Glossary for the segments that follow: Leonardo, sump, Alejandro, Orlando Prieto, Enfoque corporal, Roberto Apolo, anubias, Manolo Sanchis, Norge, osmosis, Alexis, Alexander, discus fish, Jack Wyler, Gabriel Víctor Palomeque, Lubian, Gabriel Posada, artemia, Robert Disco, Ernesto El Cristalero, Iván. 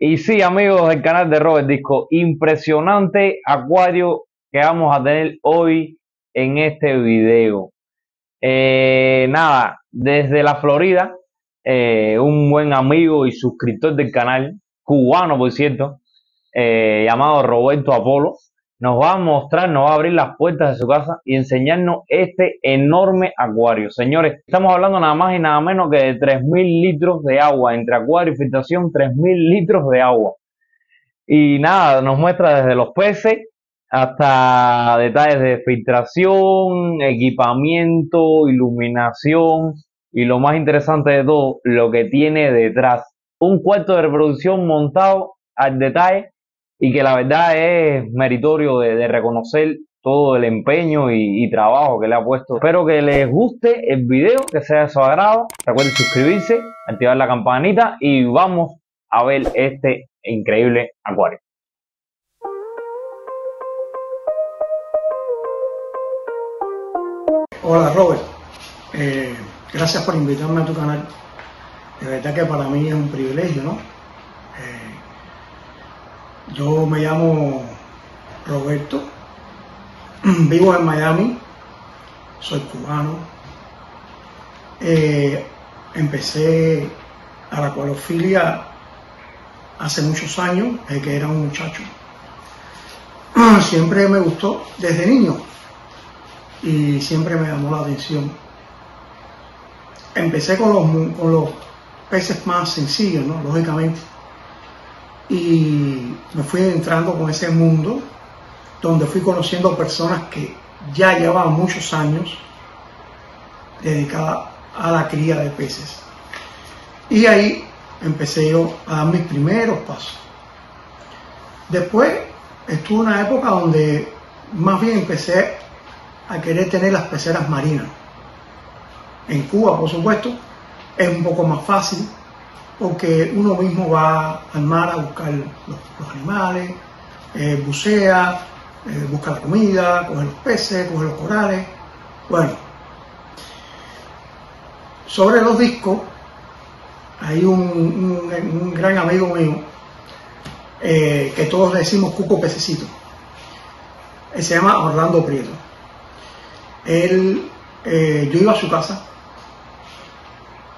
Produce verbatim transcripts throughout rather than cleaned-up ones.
Y sí, amigos del canal de Robert Disco, impresionante acuario que vamos a tener hoy en este video. Eh, nada, desde la Florida, eh, un buen amigo y suscriptor del canal, cubano por cierto, eh, llamado Roberto Apolo, nos va a mostrar, nos va a abrir las puertas de su casa y enseñarnos este enorme acuario. Señores, estamos hablando nada más y nada menos que de tres mil litros de agua, entre acuario y filtración, tres mil litros de agua. Y nada, nos muestra desde los peces hasta detalles de filtración, equipamiento, iluminación y lo más interesante de todo, lo que tiene detrás. Un cuarto de reproducción montado al detalle y que la verdad es meritorio de, de reconocer todo el empeño y, y trabajo que le ha puesto. Espero que les guste el video, que sea de su agrado. Recuerden suscribirse, activar la campanita y vamos a ver este increíble acuario. Hola Robert, eh, gracias por invitarme a tu canal. De verdad que para mí es un privilegio, ¿no? Eh, yo me llamo Roberto, vivo en Miami, soy cubano. Eh, empecé a la acuariofilia hace muchos años, desde que era un muchacho. Siempre me gustó desde niño y siempre me llamó la atención. Empecé con los, con los peces más sencillos, ¿no? Lógicamente. Y me fui entrando con ese mundo donde fui conociendo personas que ya llevaban muchos años dedicadas a la cría de peces. Y ahí empecé yo a dar mis primeros pasos. Después estuve una época donde más bien empecé a querer tener las peceras marinas. En Cuba, por supuesto, es un poco más fácil porque uno mismo va al mar a buscar los, los animales, eh, bucea, eh, busca la comida, coge los peces, coge los corales. Bueno, sobre los discos, hay un, un, un gran amigo mío eh, que todos le decimos Cuco Pececito. Él se llama Orlando Prieto. Él, eh, yo iba a su casa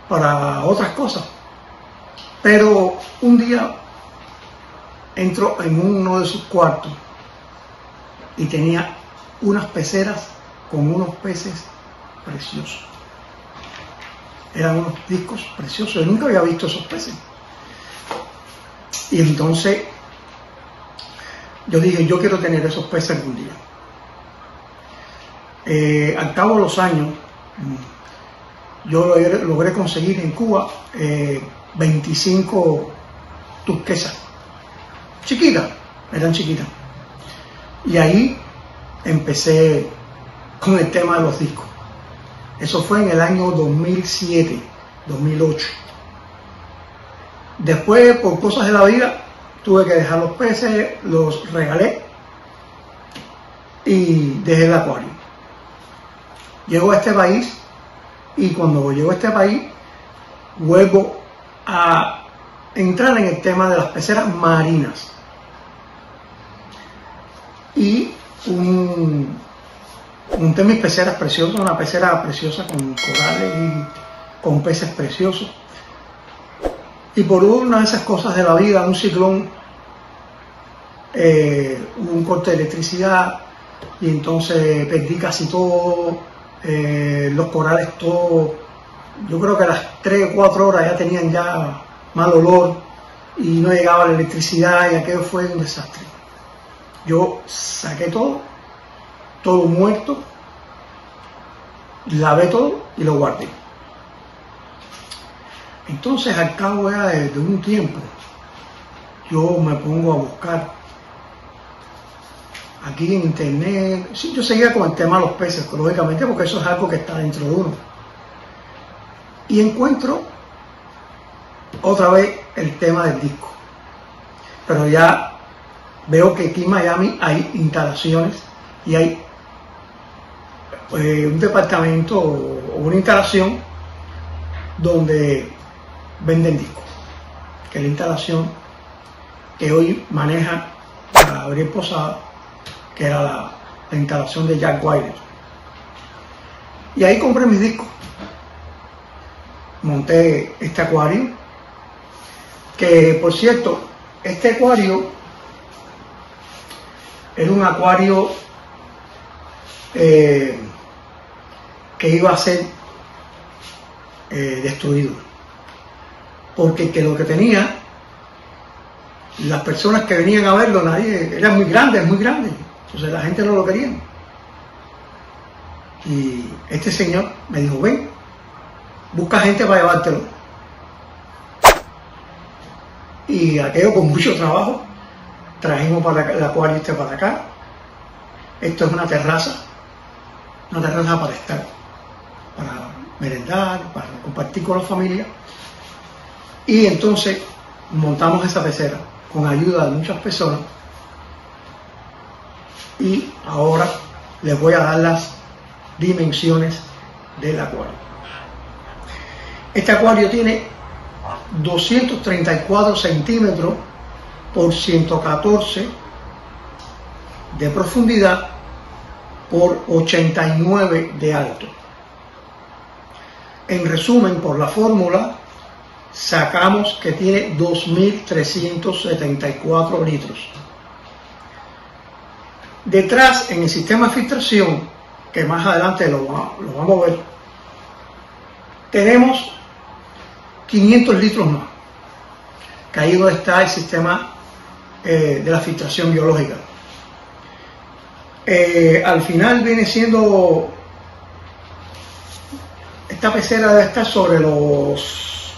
para otras cosas, pero un día entró en uno de sus cuartos y tenía unas peceras con unos peces preciosos. Eran unos discos preciosos, yo nunca había visto esos peces. Y entonces yo dije, yo quiero tener esos peces algún día. Eh, al cabo de los años, yo logré, logré conseguir en Cuba eh, veinticinco turquesas, chiquitas, eran chiquitas. Y ahí empecé con el tema de los discos. Eso fue en el año dos mil siete, dos mil ocho. Después, por cosas de la vida, tuve que dejar los peces, los regalé y dejé el acuario. Llego a este país y cuando llego a este país vuelvo a entrar en el tema de las peceras marinas. Y un, monté mis peceras preciosas, una pecera preciosa con corales y con peces preciosos. Y por una de esas cosas de la vida, un ciclón, eh, un corte de electricidad y entonces perdí casi todo. Eh, los corales todos, yo creo que a las tres o cuatro horas ya tenían ya mal olor y no llegaba la electricidad y aquello fue un desastre. Yo saqué todo, todo muerto, lavé todo y lo guardé. Entonces al cabo ya de, de un tiempo yo me pongo a buscar aquí en internet. Sí, yo seguía con el tema de los peces, lógicamente, porque eso es algo que está dentro de uno. Y encuentro otra vez el tema del disco. pero ya veo que aquí en Miami hay instalaciones y hay eh, un departamento o una instalación donde venden discos, que es la instalación que hoy maneja Gabriel Posada, que era la, la instalación de Jack Wyler. Y ahí compré mis discos. Monté este acuario, que por cierto, este acuario era un acuario eh, que iba a ser eh, destruido, porque que lo que tenía, las personas que venían a verlo, nadie, era muy grande, es muy grande, entonces la gente no lo quería. Y este señor me dijo, ven, busca gente para llevártelo. Y aquello con mucho trabajo, trajimos para acá, el acuario este para acá. Esto es una terraza, una terraza para estar, para merendar, para compartir con la familia. Y entonces montamos esa pecera con ayuda de muchas personas. Y ahora les voy a dar las dimensiones del acuario. Este acuario tiene doscientos treinta y cuatro centímetros por ciento catorce de profundidad por ochenta y nueve de alto. En resumen, por la fórmula, sacamos que tiene dos mil trescientos setenta y cuatro litros. Detrás, en el sistema de filtración, que más adelante lo, lo vamos a ver, tenemos quinientos litros más, que ahí donde está el sistema eh, de la filtración biológica. Eh, al final viene siendo, esta pecera debe estar sobre los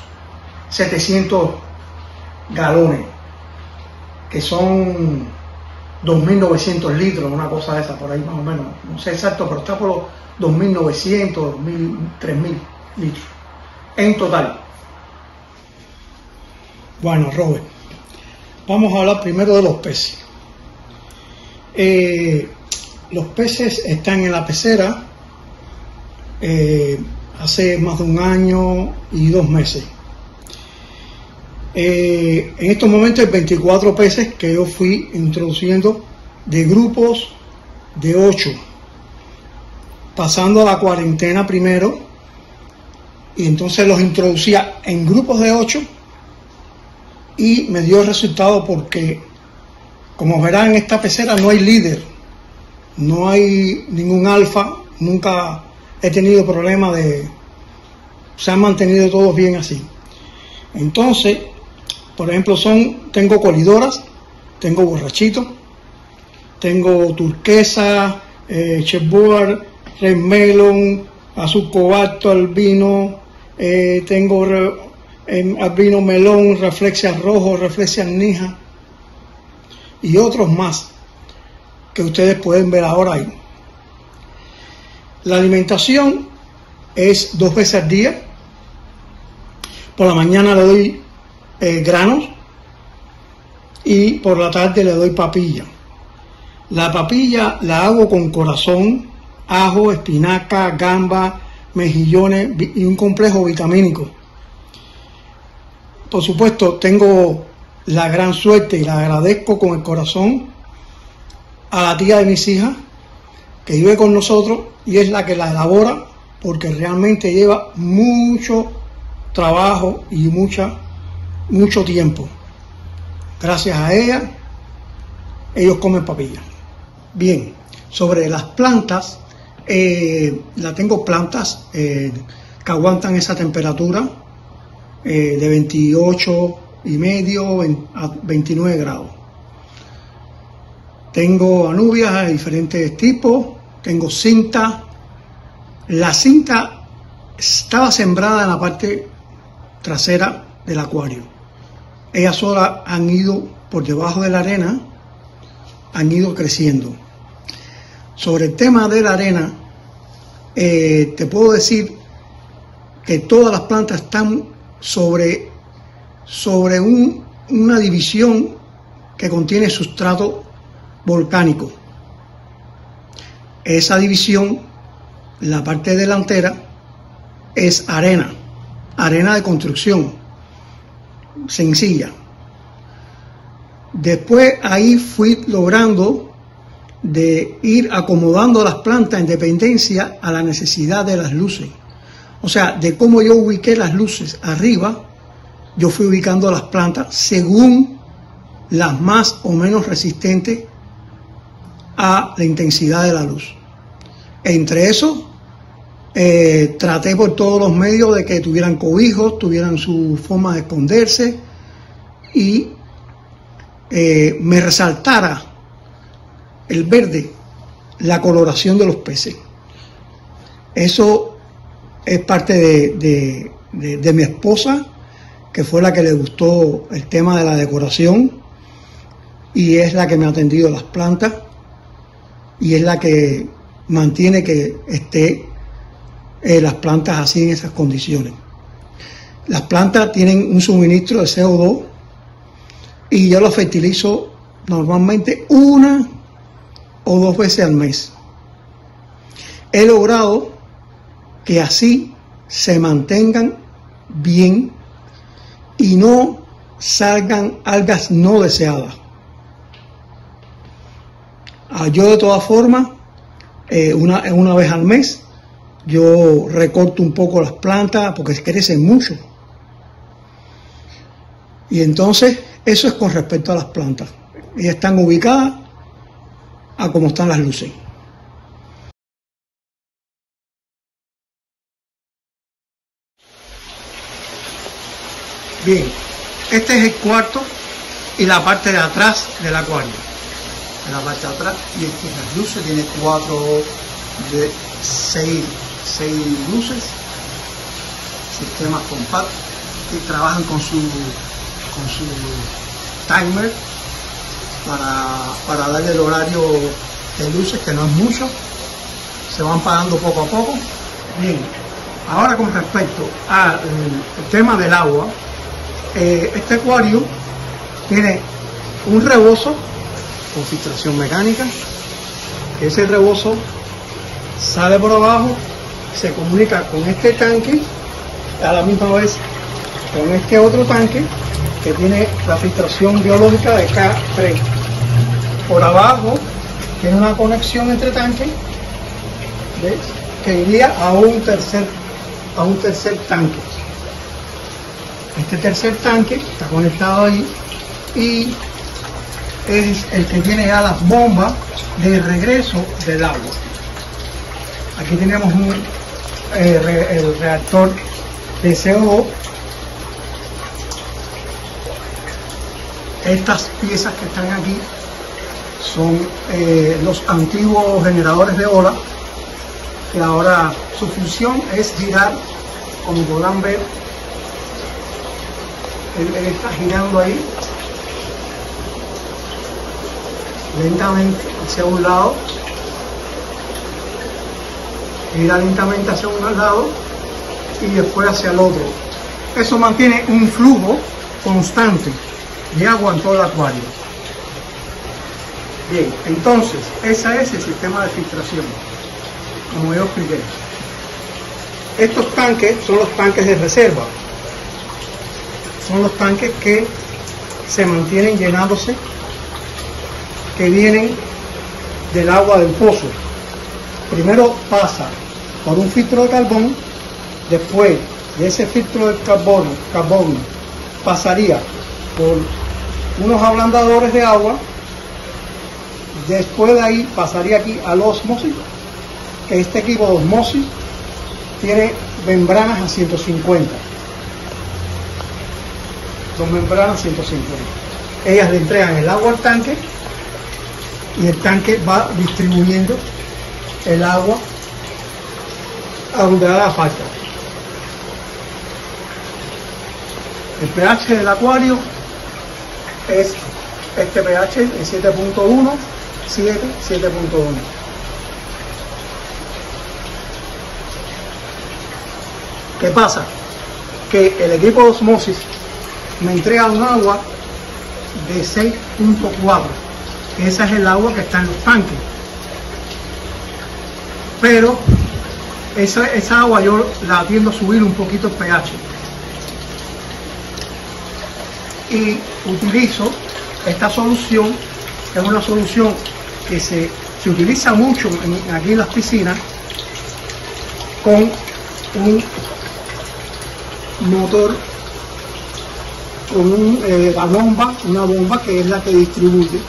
setecientos galones, que son dos mil novecientos litros, una cosa de esa, por ahí más o menos, no sé exacto, pero está por los dos mil novecientos, dos mil, tres mil litros en total. Bueno, Robert, vamos a hablar primero de los peces. Eh, los peces están en la pecera eh, hace más de un año y dos meses. Eh, en estos momentos hay veinticuatro peces que yo fui introduciendo de grupos de ocho, pasando a la cuarentena primero, y entonces los introducía en grupos de ocho. Y me dio resultado porque, como verán, en esta pecera no hay líder, no hay ningún alfa, nunca he tenido problema de... se han mantenido todos bien así. Entonces, por ejemplo, son tengo colidoras, tengo borrachitos, tengo turquesa, eh, chessboard, red melon, azul cobalto, albino, eh, tengo... Re, albino melón, reflexias rojo, reflexias nija y otros más que ustedes pueden ver ahora ahí. La alimentación es dos veces al día. Por la mañana le doy eh, granos y por la tarde le doy papilla. La papilla la hago con corazón, ajo, espinaca, gamba, mejillones y un complejo vitamínico. Por supuesto, tengo la gran suerte y la agradezco con el corazón a la tía de mis hijas que vive con nosotros y es la que la elabora, porque realmente lleva mucho trabajo y mucha, mucho tiempo. Gracias a ella, ellos comen papilla. Bien, sobre las plantas, eh, la tengo plantas eh, que aguantan esa temperatura. Eh, de veintiocho y medio a veintinueve grados. Tengo anubias de diferentes tipos, tengo cinta. La cinta estaba sembrada en la parte trasera del acuario. Ellas solas han ido por debajo de la arena, han ido creciendo. Sobre el tema de la arena, eh, te puedo decir que todas las plantas están sobre sobre un, una división que contiene sustrato volcánico. Esa división, la parte delantera, es arena, arena de construcción, sencilla. Después ahí fui logrando de ir acomodando las plantas en dependencia a la necesidad de las luces. O sea, de cómo yo ubiqué las luces arriba, yo fui ubicando las plantas según las más o menos resistentes a la intensidad de la luz. Entre eso, eh, traté por todos los medios de que tuvieran cobijos, tuvieran su forma de esconderse y eh, me resaltara el verde, la coloración de los peces. Eso es parte de, de, de, de mi esposa, que fue la que le gustó el tema de la decoración y es la que me ha atendido las plantas y es la que mantiene que esté eh, las plantas así en esas condiciones. Las plantas tienen un suministro de C O dos y yo los fertilizo normalmente una o dos veces al mes. He logrado que así se mantengan bien y no salgan algas no deseadas. Yo de todas formas, eh, una, una vez al mes, yo recorto un poco las plantas porque crecen mucho. Y entonces, eso es con respecto a las plantas. Ellas están ubicadas a cómo están las luces. Bien, este es el cuarto y la parte de atrás del acuario. En la parte de atrás, y aquí las luces, tiene cuatro de seis, seis luces, sistemas compactos, que trabajan con su, con su timer para, para darle el horario de luces, que no es mucho, se van pagando poco a poco. Bien, ahora con respecto al tema del agua, Eh, este acuario tiene un rebozo con filtración mecánica. Ese rebozo sale por abajo, se comunica con este tanque, a la misma vez con este otro tanque que tiene la filtración biológica de K tres. Por abajo tiene una conexión entre tanques, ¿ves?, que iría a un tercer, a un tercer tanque. Este tercer tanque está conectado ahí y es el que tiene ya las bombas de regreso del agua. Aquí tenemos un, eh, re, el reactor de C O dos. Estas piezas que están aquí son eh, los antiguos generadores de ola, que ahora su función es girar, como podrán ver. Él, él está girando ahí lentamente hacia un lado, gira lentamente hacia un lado y después hacia el otro. Eso mantiene un flujo constante de agua en todo el acuario. Bien, entonces ese es el sistema de filtración, como yo expliqué. Estos tanques son los tanques de reserva. Son los tanques que se mantienen llenándose, que vienen del agua del pozo. Primero pasa por un filtro de carbón, después de ese filtro de carbono, carbono pasaría por unos ablandadores de agua, después de ahí pasaría aquí al osmosis. Este equipo de osmosis tiene membranas a ciento cincuenta. Dos membranas ciento cincuenta. Ellas le entregan el agua al tanque y el tanque va distribuyendo el agua a donde haga falta. El pH del acuario es este pH de siete punto uno, siete, siete punto uno. ¿Qué pasa? Que el equipo de osmosis me entrega un agua de seis punto cuatro. Esa es el agua que está en los tanques. Pero esa, esa agua yo la tiendo a subir un poquito el pH. Y utilizo esta solución, que es una solución que se, se utiliza mucho en, aquí en las piscinas, con un motor, con un, eh, la bomba, una bomba que es la que distribuye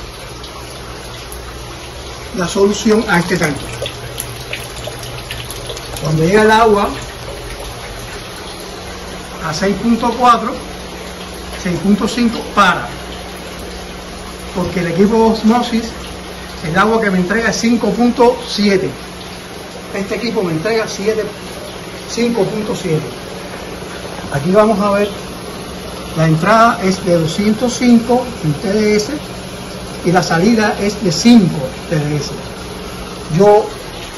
la solución a este tanque. Cuando llega el agua a seis punto cuatro, seis punto cinco, para, porque el equipo de osmosis, el agua que me entrega es cinco punto siete. Este equipo me entrega cinco punto siete. Aquí vamos a ver, la entrada es de doscientos cinco en T D S y la salida es de cinco T D S. Yo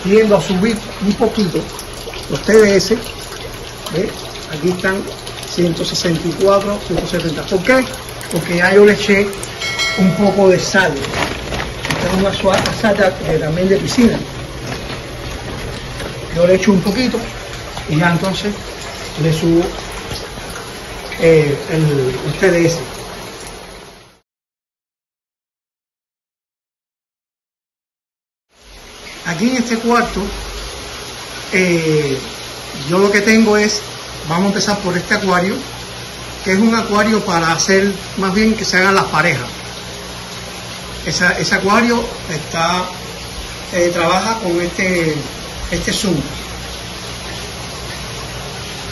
tiendo a subir un poquito los T D S, ¿eh? Aquí están ciento sesenta y cuatro, ciento setenta. ¿Por qué? Porque ya yo le eché un poco de sal. Esta es una sal eh, también de piscina. Yo le echo un poquito y ya entonces le subo eh, el, el T D S. Aquí en este cuarto, eh, yo lo que tengo es, vamos a empezar por este acuario, que es un acuario para hacer, más bien que se hagan las parejas. Esa, ese acuario está, eh, trabaja con este... Este sump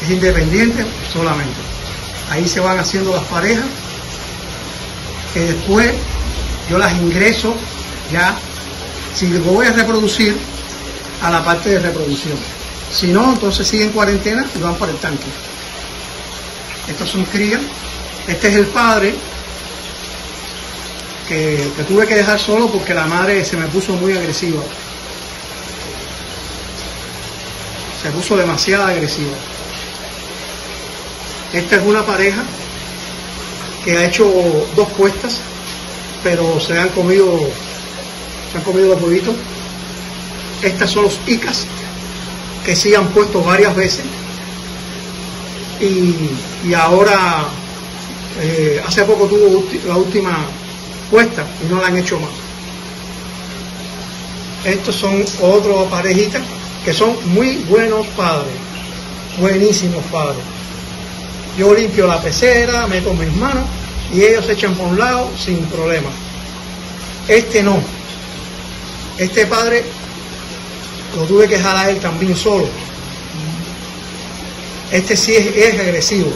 es independiente solamente. Ahí se van haciendo las parejas, que después yo las ingreso ya, si lo voy a reproducir, a la parte de reproducción. Si no, entonces siguen cuarentena y van para el tanque. Estos son crías. Este es el padre, que, que tuve que dejar solo porque la madre se me puso muy agresiva. Se puso demasiado agresiva. Esta es una pareja que ha hecho dos puestas, pero se han comido, se han comido los huevitos. Estas son los icas, que sí han puesto varias veces. Y, y ahora, eh, hace poco tuvo la última puesta y no la han hecho más. Estos son otras parejitas, que son muy buenos padres, buenísimos padres. Yo limpio la pecera, meto mis manos y ellos se echan por un lado sin problema. Este no. Este padre lo tuve que jalar a él también solo. Este sí es, es agresivo.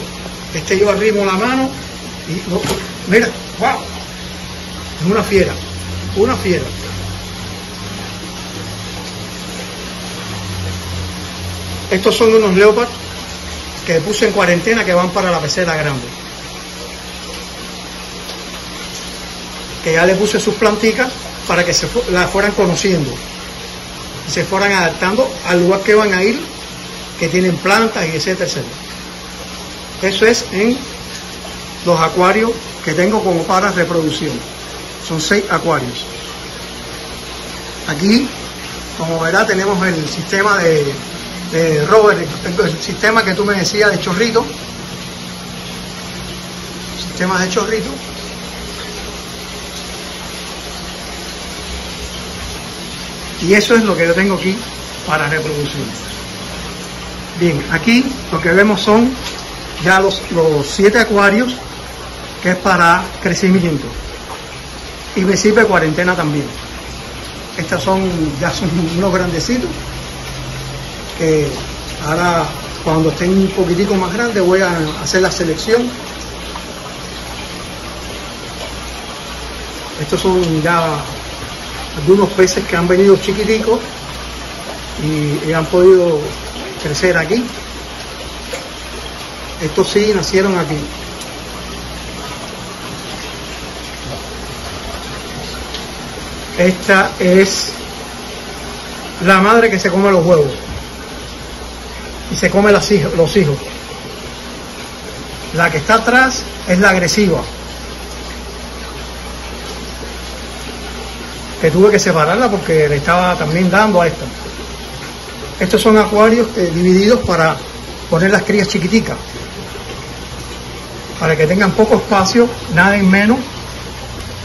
Este yo arrimo la mano y no, mira, wow. Es una fiera, una fiera. Estos son unos leopards que puse en cuarentena, que van para la pecera grande. Que ya le puse sus plantitas para que se las fueran conociendo. Y se fueran adaptando al lugar que van a ir, que tienen plantas y etcétera, etcétera. Eso es en los acuarios que tengo como para reproducción. Son seis acuarios. Aquí, como verá, tenemos el sistema de... Eh, Robert, el, el sistema que tú me decías de chorrito, sistema de chorrito. Y eso es lo que yo tengo aquí para reproducir. Bien, aquí lo que vemos son ya los, los siete acuarios, que es para crecimiento. Y me sirve cuarentena también. Estas son, ya son unos grandecitos, que ahora cuando estén un poquitico más grande voy a hacer la selección. Estos son ya algunos peces que han venido chiquiticos y, y han podido crecer aquí. Estos sí nacieron aquí. Esta es la madre que se come los huevos y se come las hijas, los hijos. La que está atrás es la agresiva. que tuve que separarla porque le estaba también dando a esta. Estos son acuarios eh, divididos para poner las crías chiquiticas, para que tengan poco espacio, naden menos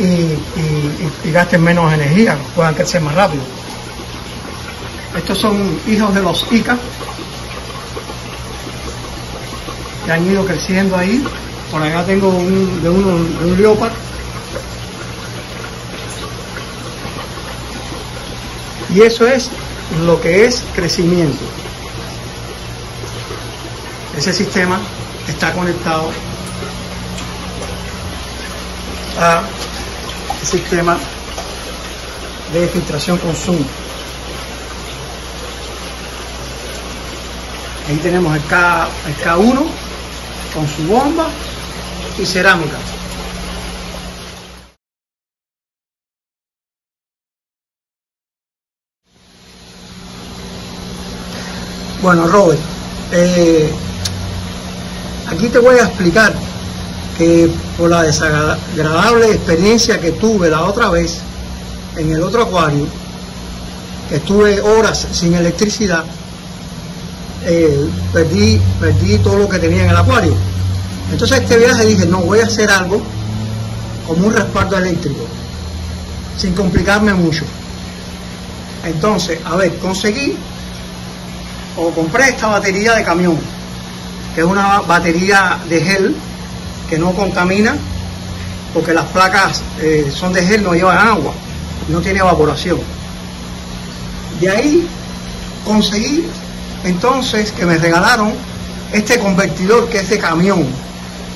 y, y, y gasten menos energía, puedan crecer más rápido. Estos son hijos de los icas, que han ido creciendo ahí. Por acá tengo un, de, uno, de un leopardo. Y eso es lo que es crecimiento. Ese sistema está conectado a el sistema de filtración con sump. Ahí tenemos el, K, el K uno con su bomba y cerámica. Bueno, Robert, eh, aquí te voy a explicar que por la desagradable experiencia que tuve la otra vez en el otro acuario, que estuve horas sin electricidad, eh, perdí, perdí todo lo que tenía en el acuario. Entonces este viaje dije, no, voy a hacer algo como un respaldo eléctrico, sin complicarme mucho. Entonces, a ver, conseguí o compré esta batería de camión, que es una batería de gel que no contamina porque las placas eh, son de gel, no llevan agua, no tiene evaporación. De ahí conseguí entonces que me regalaron este convertidor que es de camión,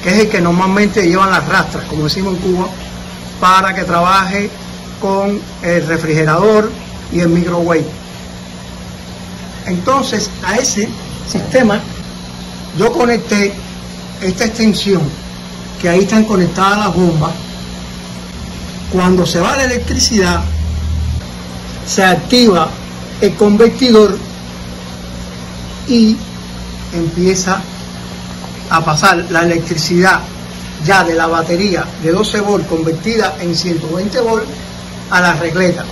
que es el que normalmente llevan las rastras, como decimos en Cuba, para que trabaje con el refrigerador y el microwave. Entonces a ese sistema yo conecté esta extensión, que ahí están conectadas las bombas. Cuando se va la electricidad, se activa el convertidor y empieza a pasar la electricidad ya de la batería de doce volts convertida en ciento veinte volts a la regleta.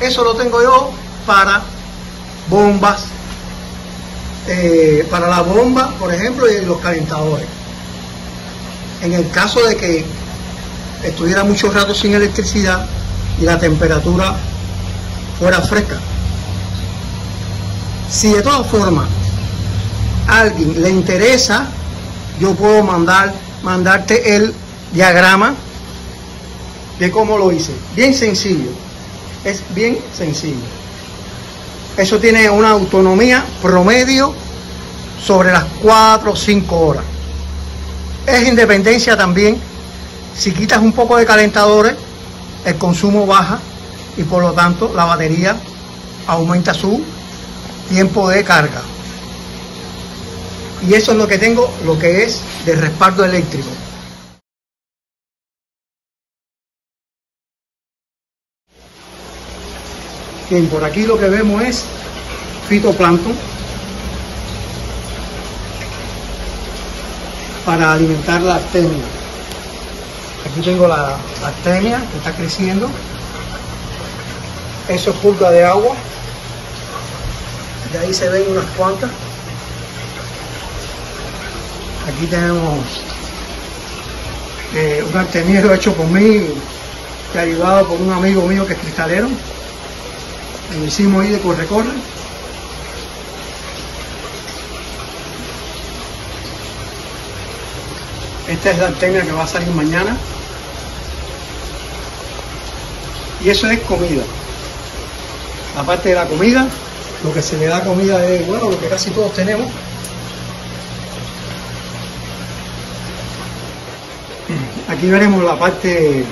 Eso lo tengo yo para bombas, eh, para la bomba, por ejemplo, y los calentadores. En el caso de que estuviera mucho rato sin electricidad y la temperatura fuera fresca. Si de todas formas a alguien le interesa, yo puedo mandar mandarte el diagrama de cómo lo hice. Bien sencillo, es bien sencillo. Eso tiene una autonomía promedio sobre las cuatro o cinco horas. Es independencia también. Si quitas un poco de calentadores, el consumo baja y por lo tanto la batería aumenta su tiempo de carga. Y eso es lo que tengo, lo que es de respaldo eléctrico. Bien, por aquí lo que vemos es fitoplancton para alimentar la artemia. Aquí tengo la, la artemia que está creciendo. Eso es pulga de agua. De ahí se ven unas cuantas. Aquí tenemos eh, un artemiero hecho por mí, que ayudado por un amigo mío que es cristalero. Lo hicimos ahí de corre-corre. Esta es la artemia que va a salir mañana. Y eso es comida. Aparte de la comida, lo que se le da comida es, bueno, lo que casi todos tenemos. Aquí veremos la parte,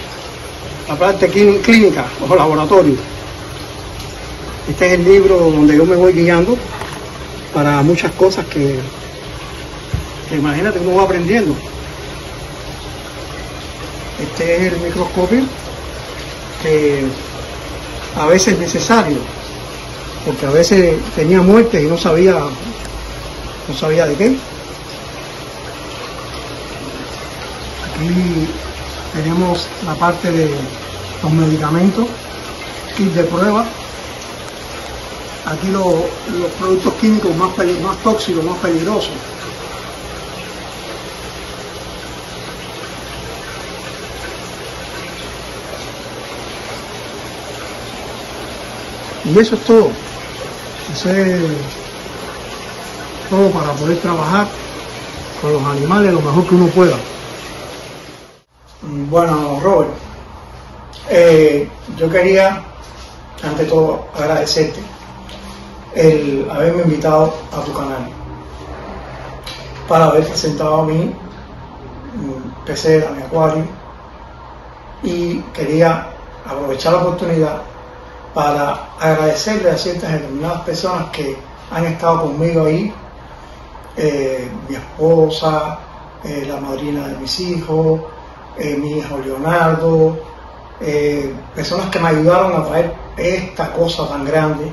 la parte clínica o laboratorio. Este es el libro donde yo me voy guiando para muchas cosas que, que imagínate, uno va aprendiendo. Este es el microscopio, que a veces es necesario, porque a veces tenía muertes y no sabía, no sabía de qué. Aquí tenemos la parte de los medicamentos. kit de prueba. Aquí lo, los productos químicos más, más tóxicos, más peligrosos. Y eso es todo. Ese es todo para poder trabajar con los animales lo mejor que uno pueda. Bueno, Robert, eh, yo quería, ante todo, agradecerte el haberme invitado a tu canal, para haber presentado mi, mi pecera, mi acuario, y quería aprovechar la oportunidad para agradecerle a ciertas determinadas personas que han estado conmigo ahí, eh, mi esposa, eh, la madrina de mis hijos, eh, mi hijo Leonardo, eh, personas que me ayudaron a traer esta cosa tan grande,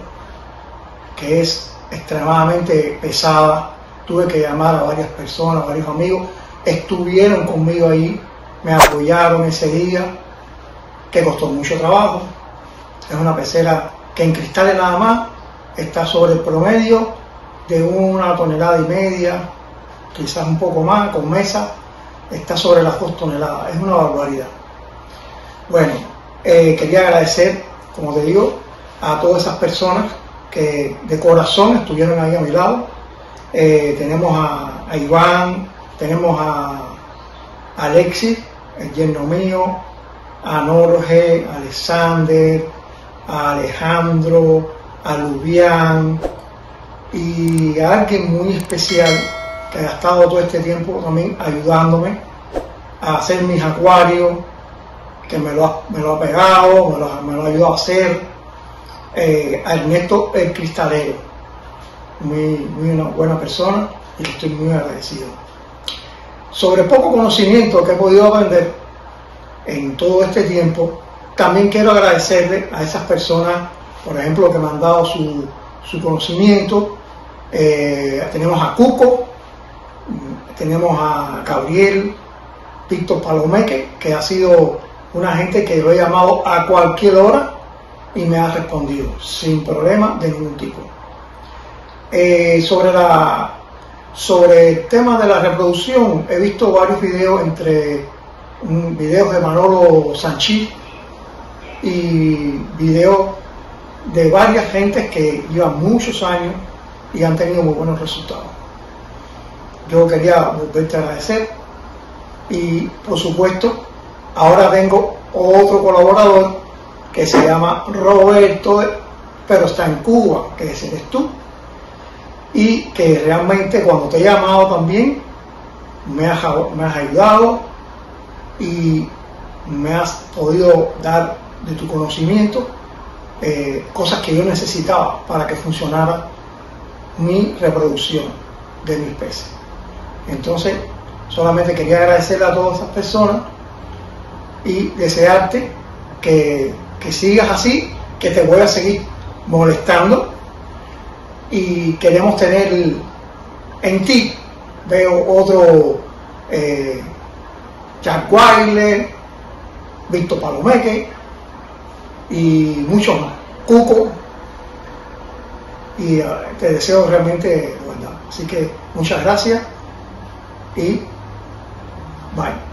que es extremadamente pesada. Tuve que llamar a varias personas, varios amigos, estuvieron conmigo ahí, me apoyaron ese día, que costó mucho trabajo. Es una pecera que en cristales nada más está sobre el promedio de una tonelada y media, quizás un poco más, con mesa, está sobre las dos toneladas, es una barbaridad. Bueno, eh, quería agradecer, como te digo, a todas esas personas que de corazón estuvieron ahí a mi lado. Eh, tenemos a, a Iván, tenemos a Alexis, el yerno mío, a Norge, a Alexander, a Alejandro, a Lubian y a alguien muy especial que ha estado todo este tiempo también ayudándome a hacer mis acuarios, que me lo ha, me lo ha pegado, me lo, me lo ha ayudado a hacer, eh, a Ernesto El Cristalero, muy, muy una buena persona y que estoy muy agradecido. Sobre poco conocimiento que he podido aprender en todo este tiempo, también quiero agradecerle a esas personas, por ejemplo, que me han dado su, su conocimiento. Eh, tenemos a Cuco, tenemos a Gabriel Víctor Palomeque, que ha sido una gente que lo he llamado a cualquier hora y me ha respondido sin problema de ningún tipo. Eh, sobre, la, sobre el tema de la reproducción, he visto varios videos, entre um, videos de Manolo Sanchis, y videos de varias gentes que llevan muchos años y han tenido muy buenos resultados. Yo quería volverte a agradecer y, por supuesto, ahora tengo otro colaborador que se llama Roberto, pero está en Cuba, que ese eres tú, y que realmente cuando te he llamado también me has, me has ayudado y me has podido dar de tu conocimiento, eh, cosas que yo necesitaba para que funcionara mi reproducción de mis peces. Entonces, solamente quería agradecerle a todas esas personas y desearte que, que sigas así, que te voy a seguir molestando, y queremos tener en ti, veo otro eh, Jack Wyler, Víctor Palomeque, y muchos más, Cuco, y te deseo realmente, bueno, así que muchas gracias y bye.